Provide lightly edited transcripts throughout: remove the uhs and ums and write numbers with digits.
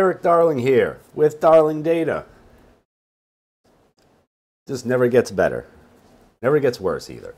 Eric Darling here with Darling Data. This never gets better. Never gets worse either.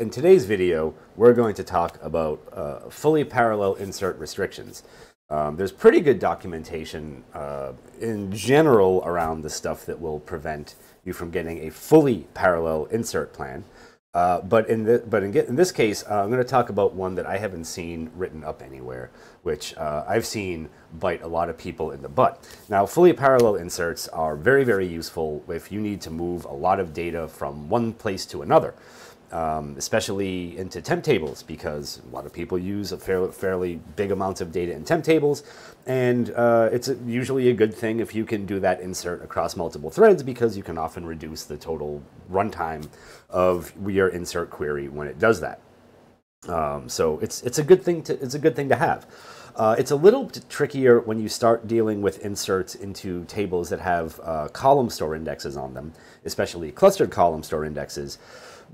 In today's video, we're going to talk about fully parallel insert restrictions. There's pretty good documentation in general around the stuff that will prevent you from getting a fully parallel insert plan. But in this case, I'm going to talk about one that I haven't seen written up anywhere, which I've seen bite a lot of people in the butt. Now, fully parallel inserts are very, very useful if you need to move a lot of data from one place to another, especially into temp tables, because a lot of people use a fairly big amounts of data in temp tables, and it's usually a good thing if you can do that insert across multiple threads, because you can often reduce the total runtime of your insert query when it does that. So it's a good thing to have. It's a little bit trickier when you start dealing with inserts into tables that have column store indexes on them, especially clustered column store indexes,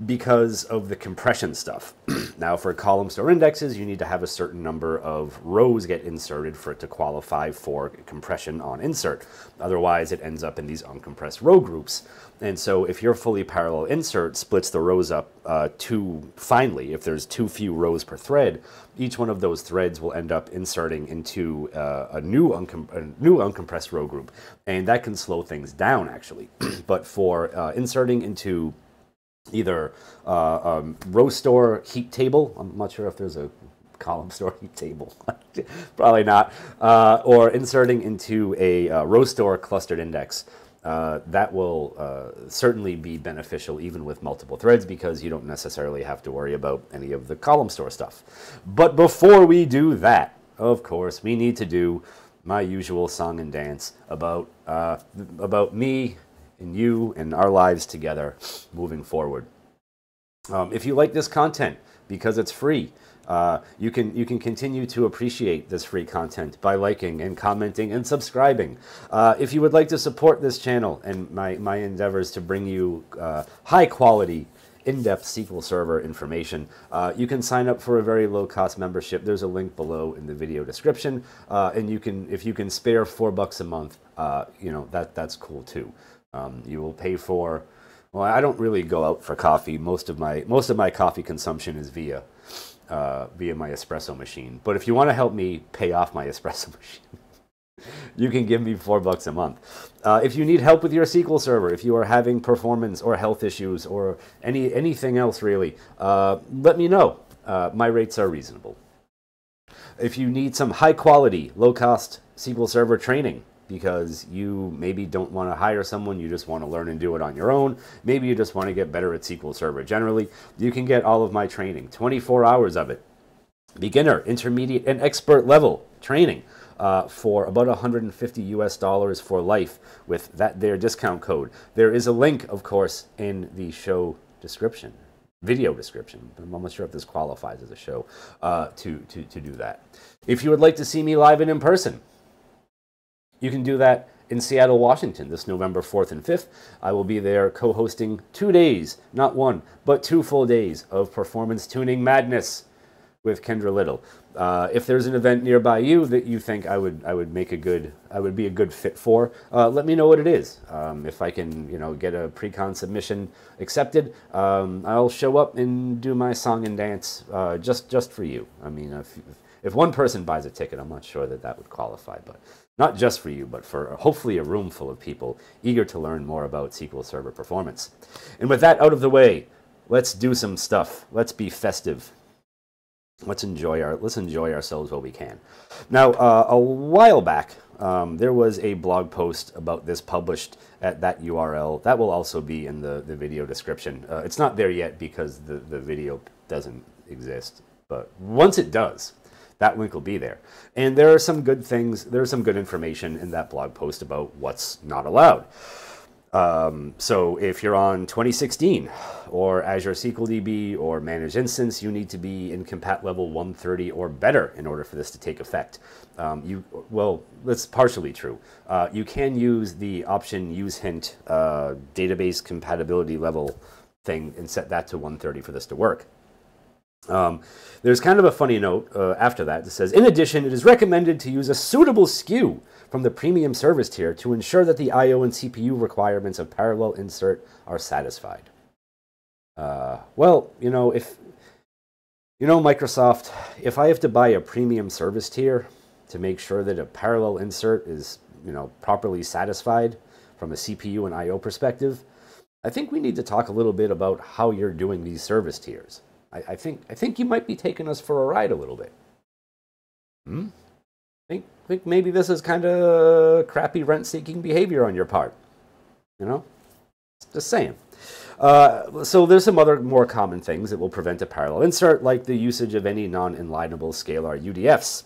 because of the compression stuff. Now, for column store indexes, you need to have a certain number of rows get inserted for it to qualify for compression on insert. Otherwise, it ends up in these uncompressed row groups. And so if your fully parallel insert splits the rows up too finely, if there's too few rows per thread, each one of those threads will end up inserting into a new uncompressed row group. And that can slow things down, actually. But for inserting into either row store heat table, I'm not sure if there's a column store heat table, probably not, or inserting into a row store clustered index, that will certainly be beneficial even with multiple threads, because you don't necessarily have to worry about any of the column store stuff. But before we do that, of course, we need to do my usual song and dance about me and you and our lives together moving forward. If you like this content, because it's free, you can continue to appreciate this free content by liking and commenting and subscribing. If you would like to support this channel and my endeavors to bring you high quality, in-depth SQL Server information, you can sign up for a very low-cost membership. There's a link below in the video description, and you can, if you can spare $4 a month, you know, that's cool too. You will pay for, well, I don't really go out for coffee. Most of my coffee consumption is via my espresso machine. But if you want to help me pay off my espresso machine, you can give me $4 a month. If you need help with your SQL Server, if you are having performance or health issues or anything else really, let me know. My rates are reasonable. If you need some high-quality, low-cost SQL Server training, because you maybe don't want to hire someone, you just want to learn and do it on your own, maybe you just want to get better at SQL Server generally, you can get all of my training, 24 hours of it, beginner, intermediate, and expert level training, for about $150 US for life with their discount code. There is a link, of course, in the show description, video description, but I'm not sure if this qualifies as a show, to do that. If you would like to see me live and in person, you can do that in Seattle, Washington, this November 4th and 5th. I will be there co-hosting 2 days, not one, but 2 full days of performance tuning madness with Kendra Little. If there's an event nearby you that you think I would be a good fit for, let me know what it is. If I can, you know, get a pre-con submission accepted, I'll show up and do my song and dance just for you. I mean, if one person buys a ticket, I'm not sure that that would qualify, but not just for you, but for hopefully a room full of people eager to learn more about SQL Server performance. And with that out of the way, let's do some stuff. Let's be festive. Let's enjoy ourselves while we can. Now, a while back, there was a blog post about this published at that URL. That will also be in the video description. It's not there yet because the video doesn't exist, but once it does, that link will be there. And there are some good things, there's some good information in that blog post about what's not allowed. So if you're on 2016 or Azure SQL DB or Managed Instance, you need to be in Compat level 130 or better in order for this to take effect. Well, that's partially true. You can use the option use hint database compatibility level thing and set that to 130 for this to work. There's kind of a funny note after that that says, in addition, it is recommended to use a suitable SKU from the premium service tier to ensure that the I/O and CPU requirements of parallel insert are satisfied. Well, you know, if, you know, Microsoft, if I have to buy a premium service tier to make sure that a parallel insert is, you know, properly satisfied from a CPU and I/O perspective, I think we need to talk a little bit about how you're doing these service tiers. I think you might be taking us for a ride a little bit. Hmm? I think maybe this is kind of crappy rent-seeking behavior on your part. You know? Just saying. So there's some other more common things that will prevent a parallel insert, like the usage of any non-enlineable scalar UDFs.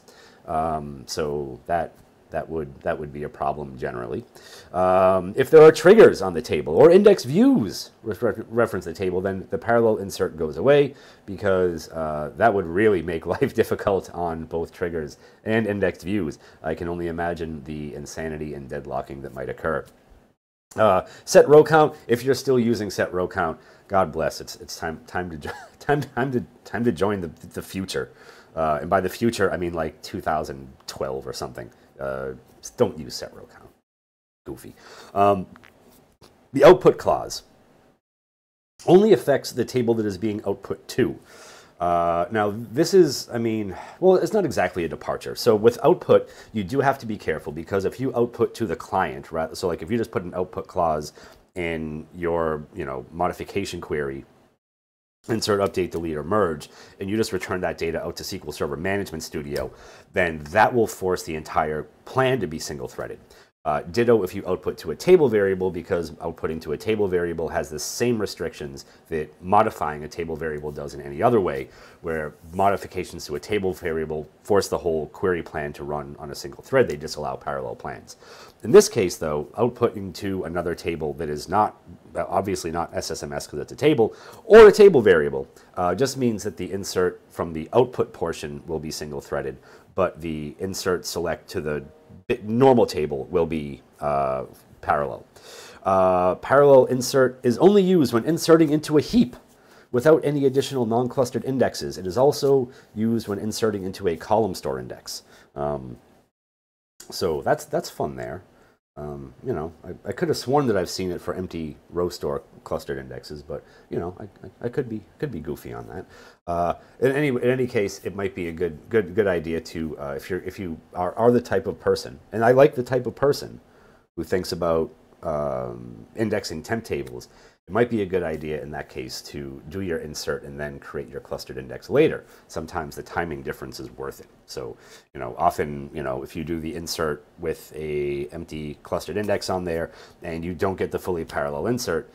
So that would be a problem generally. If there are triggers on the table or index views which reference the table, then the parallel insert goes away, because that would really make life difficult on both triggers and index views. I can only imagine the insanity and deadlocking that might occur. Set row count. If you're still using set row count, God bless. It's time to join the future. And by the future, I mean like 2012 or something. Don't use set row count. Goofy. The output clause only affects the table that is being output to. Now this is, I mean, well, it's not exactly a departure. So with output, you do have to be careful, because if you output to the client, right? So like if you just put an output clause in your, you know, modification query, insert, update, delete, or merge, and you just return that data out to SQL Server Management Studio, then that will force the entire plan to be single-threaded. Ditto if you output to a table variable, because outputting to a table variable has the same restrictions that modifying a table variable does in any other way, where modifications to a table variable force the whole query plan to run on a single thread. They disallow parallel plans. In this case, though, outputting to another table that is not, obviously not SSMS because it's a table, or a table variable, just means that the insert from the output portion will be single-threaded, but the insert select to the normal table will be parallel. Parallel insert is only used when inserting into a heap without any additional non-clustered indexes. It is also used when inserting into a column store index. So that's fun there. You know, I could have sworn that I've seen it for empty row store clustered indexes, but you know, I could be goofy on that. In any case, it might be a good idea to if you are the type of person, and I like the type of person who thinks about indexing temp tables. It might be a good idea in that case to do your insert and then create your clustered index later. Sometimes the timing difference is worth it. So, you know, often, you know, if you do the insert with a empty clustered index on there and you don't get the fully parallel insert,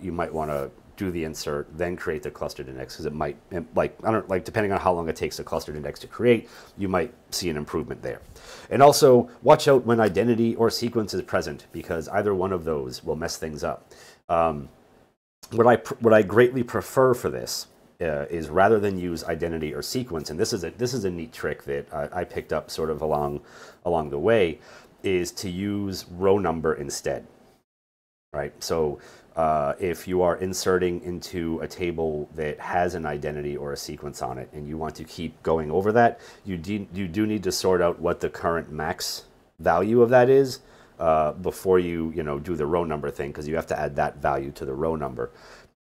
you might want to do the insert, then create the clustered index, because it might, depending on how long it takes a clustered index to create, you might see an improvement there. And also, watch out when identity or sequence is present, because either one of those will mess things up. What I greatly prefer for this is rather than use identity or sequence, and this is a neat trick that I picked up sort of along the way, is to use row number instead, right? So if you are inserting into a table that has an identity or a sequence on it, and you want to keep going over that, you do need to sort out what the current max value of that is. Before you do the row number thing, because you have to add that value to the row number.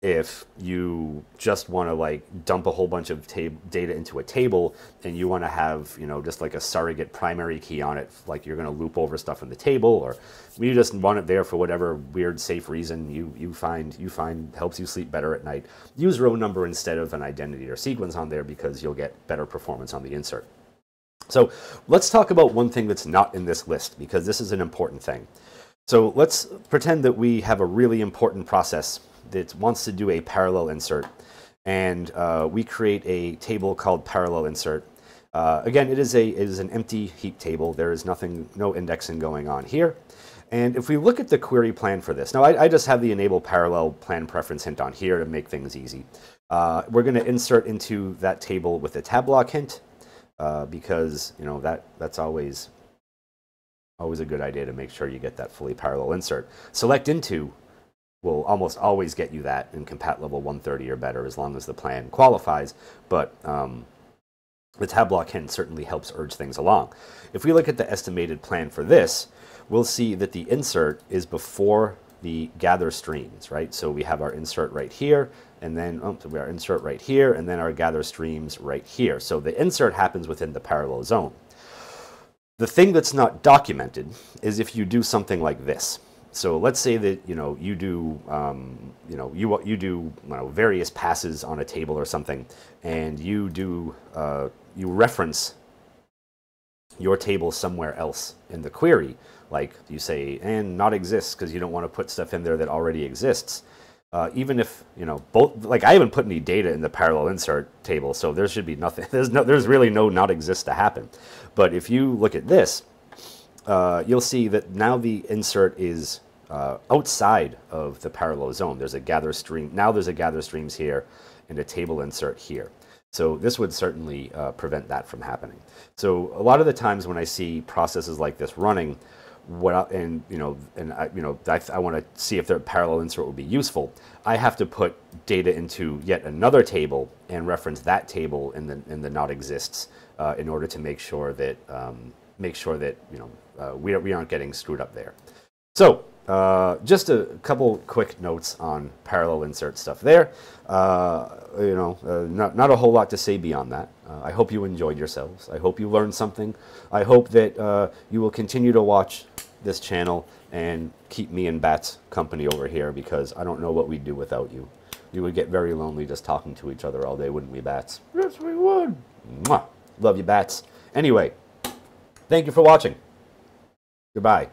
If you just want to like dump a whole bunch of data into a table, and you want to have, you know, just like a surrogate primary key on it, like you're going to loop over stuff in the table, or you just want it there for whatever weird safe reason you find helps you sleep better at night, use row number instead of an identity or sequence on there, because you'll get better performance on the insert. So let's talk about one thing that's not in this list, because this is an important thing. So let's pretend that we have a really important process that wants to do a parallel insert, and we create a table called parallel insert. Again, it is an empty heap table. There is no indexing going on here. And if we look at the query plan for this, now I just have the enable parallel plan preference hint on here to make things easy. We're going to insert into that table with a tab block hint. Because, you know, that's always a good idea to make sure you get that fully parallel insert. Select into will almost always get you that in compat level 130 or better, as long as the plan qualifies. But the Tableau can certainly helps urge things along. If we look at the estimated plan for this, we'll see that the insert is before the gather streams, right? So we have our insert right here, and then our gather streams right here. So the insert happens within the parallel zone. The thing that's not documented is if you do something like this. So let's say that you do various passes on a table or something, and you do you reference your table somewhere else in the query. Like you say, and not exists, because you don't want to put stuff in there that already exists. Even if, like I haven't put any data in the parallel insert table, so there should be nothing. There's really no not exist to happen. But if you look at this, you'll see that now the insert is outside of the parallel zone. There's a gather stream. Now there's a gather streams here and a table insert here. So this would certainly prevent that from happening. So a lot of the times when I see processes like this running, I want to see if their parallel insert would be useful. I have to put data into yet another table and reference that table in the not exists in order to make sure that we aren't getting screwed up there. So just a couple quick notes on parallel insert stuff there. Not a whole lot to say beyond that. I hope you enjoyed yourselves. I hope you learned something. I hope that you will continue to watch this channel and keep me and Bat's company over here, because I don't know what we'd do without you. We would get very lonely just talking to each other all day, wouldn't we, Bats? Yes, we would. Mwah. Love you, Bats. Anyway, thank you for watching. Goodbye.